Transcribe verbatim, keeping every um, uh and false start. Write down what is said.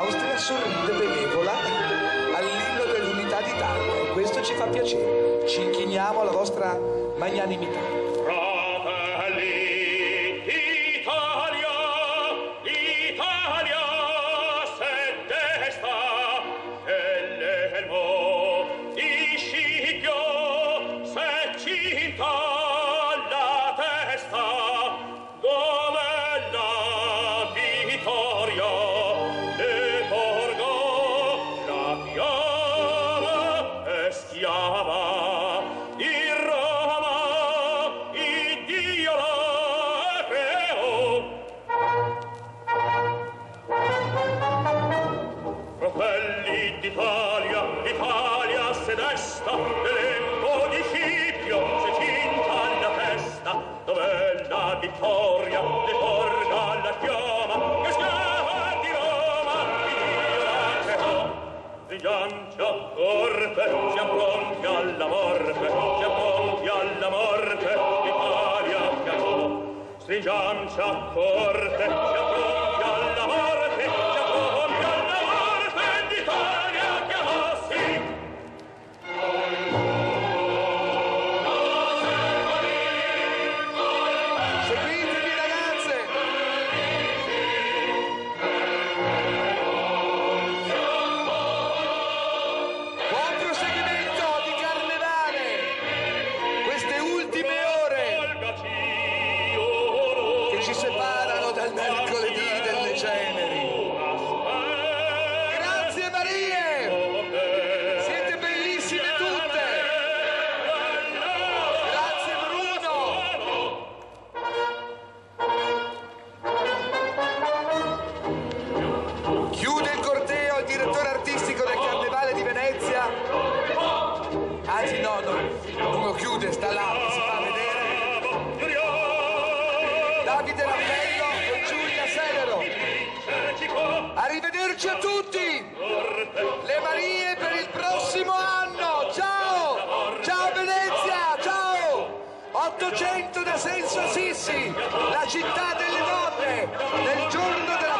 l'Austria sorride benevola all'inno dell'unità d'Italia e questo ci fa piacere. Ci inchiniamo alla vostra magnanimità. Giancia forte, sia pronti alla morte, sia pronti alla morte d'Italia che rossi. Seguitemi ragazze! Buon proseguimento di Carnevale! Queste ultime ore ci separano dal mercoledì delle ceneri. Grazie Marie, siete bellissime tutte. Grazie Bruno. Chiude il corteo il direttore artistico del Carnevale di Venezia. Anzi no, no, non lo chiude, sta là, si fa vedere. Davide Raffetto e Giulia Severo. Arrivederci a tutti. Le Marie per il prossimo anno. Ciao! Ciao Venezia! Ciao! ottocento da Senso Assisi, la città delle donne, nel giorno della